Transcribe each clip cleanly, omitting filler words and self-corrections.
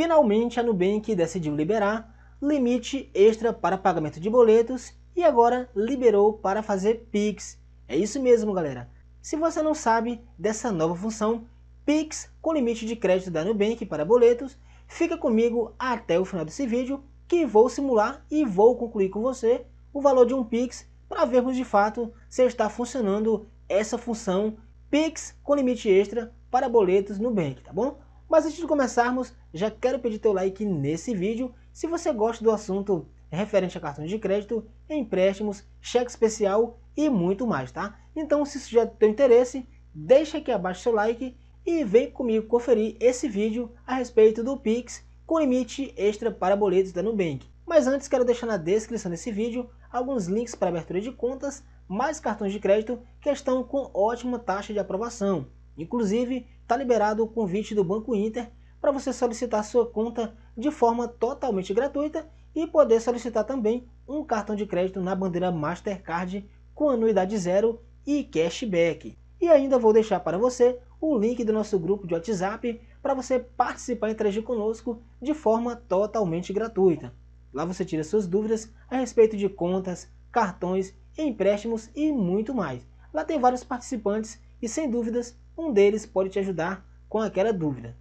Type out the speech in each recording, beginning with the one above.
Finalmente a Nubank decidiu liberar limite extra para pagamento de boletos e agora liberou para fazer PIX. É isso mesmo, galera. Se você não sabe dessa nova função PIX com limite de crédito da Nubank para boletos, fica comigo até o final desse vídeo que vou simular e vou concluir com você o valor de um PIX para vermos de fato se está funcionando essa função PIX com limite extra para boletos Nubank, tá bom? Mas antes de começarmos, já quero pedir teu like nesse vídeo. Se você gosta do assunto referente a cartões de crédito, empréstimos, cheque especial e muito mais, tá? Então, se isso já é do teu interesse, deixa aqui abaixo seu like e vem comigo conferir esse vídeo a respeito do PIX com limite extra para boletos da Nubank. Mas antes, quero deixar na descrição desse vídeo alguns links para abertura de contas, mais cartões de crédito que estão com ótima taxa de aprovação. Inclusive, está liberado o convite do Banco Inter para você solicitar sua conta de forma totalmente gratuita e poder solicitar também um cartão de crédito na bandeira Mastercard com anuidade zero e cashback. E ainda vou deixar para você o link do nosso grupo de WhatsApp para você participar e interagir conosco de forma totalmente gratuita. Lá você tira suas dúvidas a respeito de contas, cartões, empréstimos e muito mais. Lá tem vários participantes e, sem dúvidas, um deles pode te ajudar com aquela dúvida.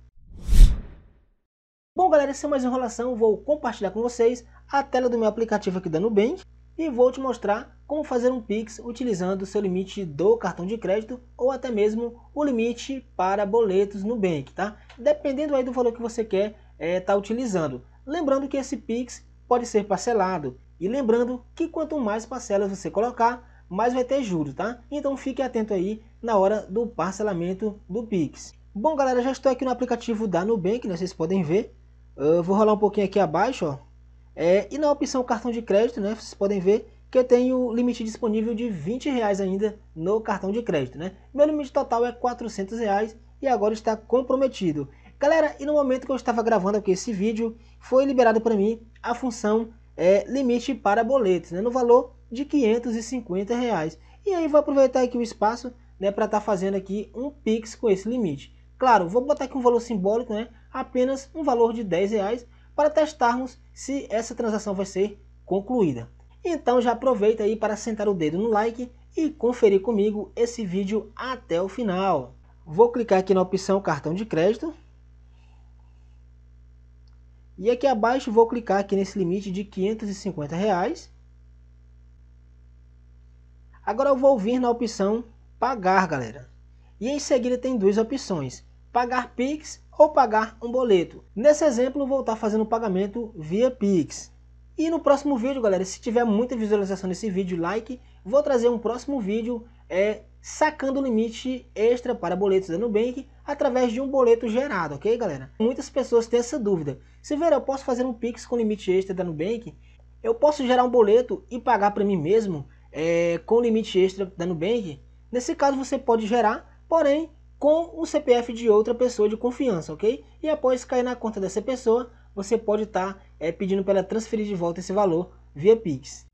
Bom, galera, sem mais enrolação, vou compartilhar com vocês a tela do meu aplicativo aqui da Nubank e vou te mostrar como fazer um PIX utilizando o seu limite do cartão de crédito ou até mesmo o limite para boletos Nubank, tá? Dependendo aí do valor que você quer tá utilizando. Lembrando que esse PIX pode ser parcelado e lembrando que quanto mais parcelas você colocar, mas vai ter juros, tá? Então fique atento aí na hora do parcelamento do PIX. Bom, galera, já estou aqui no aplicativo da Nubank, né? Vocês podem ver. Eu vou rolar um pouquinho aqui abaixo, ó. E na opção cartão de crédito, né? Vocês podem ver que eu tenho o limite disponível de R$20 ainda no cartão de crédito, né? Meu limite total é R$400 e agora está comprometido. Galera, e no momento que eu estava gravando aqui esse vídeo, foi liberado para mim a função limite para boletos, né? No valor de R$550. E aí vou aproveitar aqui o espaço, né, para estar fazendo aqui um PIX com esse limite. Claro, vou botar aqui um valor simbólico, né, apenas um valor de R$10 para testarmos se essa transação vai ser concluída. Então já aproveita aí para sentar o dedo no like e conferir comigo esse vídeo até o final. Vou clicar aqui na opção cartão de crédito. E aqui abaixo vou clicar aqui nesse limite de R$550. Agora eu vou vir na opção pagar, galera. E em seguida tem duas opções: pagar PIX ou pagar um boleto. Nesse exemplo, vou estar fazendo o pagamento via PIX. E no próximo vídeo, galera, se tiver muita visualização nesse vídeo, like, vou trazer um próximo vídeo sacando o limite extra para boletos da Nubank através de um boleto gerado, ok, galera? Muitas pessoas têm essa dúvida. Se ver, eu posso fazer um PIX com limite extra da Nubank? Eu posso gerar um boleto e pagar para mim mesmo? Com limite extra da Nubank? Nesse caso você pode gerar, porém com o CPF de outra pessoa de confiança, ok? E após cair na conta dessa pessoa, você pode estar pedindo para ela transferir de volta esse valor via PIX.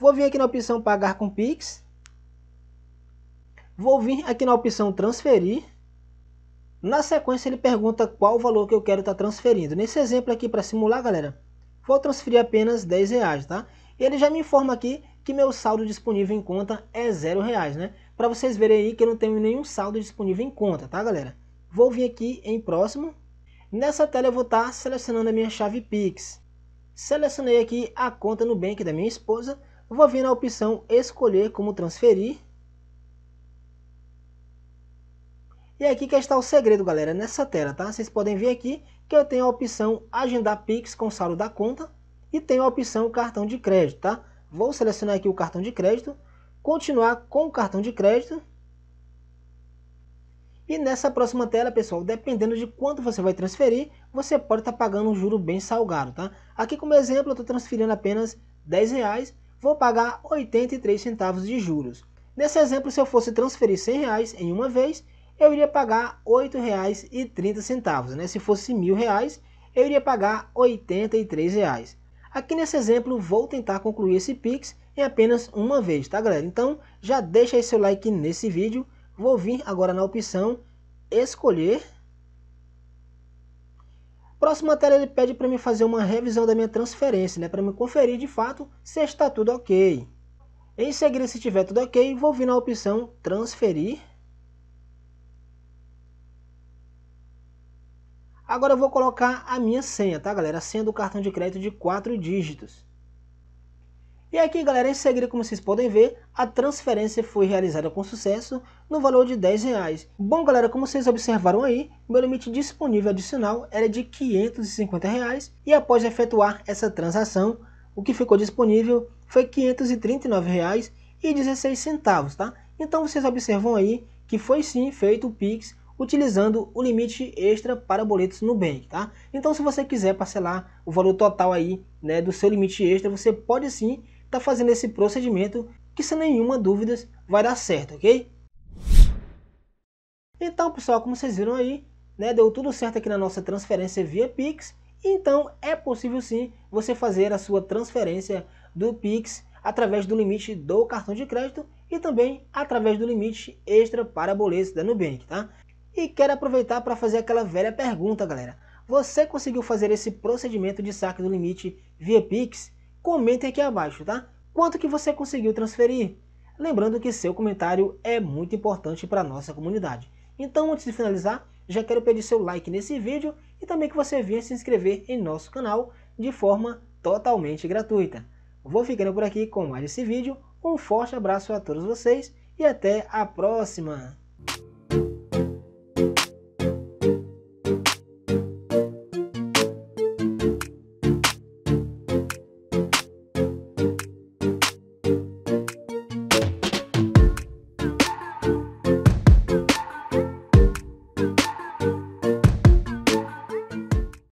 Vou vir aqui na opção pagar com PIX. Vou vir aqui na opção transferir. Na sequência ele pergunta qual o valor que eu quero estar transferindo. Nesse exemplo aqui, para simular, galera, vou transferir apenas R$10, tá? Ele já me informa aqui que meu saldo disponível em conta é R$0, né? Para vocês verem aí que eu não tenho nenhum saldo disponível em conta, tá, galera? Vou vir aqui em próximo. Nessa tela eu vou estar selecionando a minha chave PIX. Selecionei aqui a conta Nubank da minha esposa. Vou vir na opção escolher como transferir. E aqui que está o segredo, galera, nessa tela, tá? Vocês podem ver aqui que eu tenho a opção agendar PIX com saldo da conta. E tem a opção cartão de crédito, tá? Vou selecionar aqui o cartão de crédito, continuar com o cartão de crédito. E nessa próxima tela, pessoal, dependendo de quanto você vai transferir, você pode estar pagando um juro bem salgado, tá? Aqui como exemplo, eu estou transferindo apenas R$10, vou pagar 83 centavos de juros. Nesse exemplo, se eu fosse transferir R$100 em uma vez, eu iria pagar R$8,30, né? Se fosse R$1.000, eu iria pagar R$83. Aqui nesse exemplo, vou tentar concluir esse PIX em apenas uma vez, tá, galera? Então, já deixa aí seu like nesse vídeo. Vou vir agora na opção escolher. Próxima tela ele pede para mim fazer uma revisão da minha transferência, né, para me conferir de fato se está tudo ok. Em seguida, se tiver tudo ok, vou vir na opção transferir. Agora eu vou colocar a minha senha, tá galera? A senha do cartão de crédito de 4 dígitos. E aqui galera, em seguida, como vocês podem ver, a transferência foi realizada com sucesso no valor de R$10. Bom galera, como vocês observaram aí, meu limite disponível adicional era de R$550 e após efetuar essa transação, o que ficou disponível foi R$539,16, tá? Então vocês observam aí que foi sim feito o PIX utilizando o limite extra para boletos Nubank, tá? Então se você quiser parcelar o valor total aí, né, do seu limite extra, você pode sim tá fazendo esse procedimento que sem nenhuma dúvida vai dar certo, ok? Então pessoal, como vocês viram aí, né, deu tudo certo aqui na nossa transferência via PIX, então é possível sim você fazer a sua transferência do PIX através do limite do cartão de crédito e também através do limite extra para boletos da Nubank, tá? E quero aproveitar para fazer aquela velha pergunta galera, você conseguiu fazer esse procedimento de saque do limite via PIX? Comentem aqui abaixo, tá? Quanto que você conseguiu transferir? Lembrando que seu comentário é muito importante para a nossa comunidade. Então, antes de finalizar, já quero pedir seu like nesse vídeo e também que você venha se inscrever em nosso canal de forma totalmente gratuita. Vou ficando por aqui com mais esse vídeo, um forte abraço a todos vocês e até a próxima!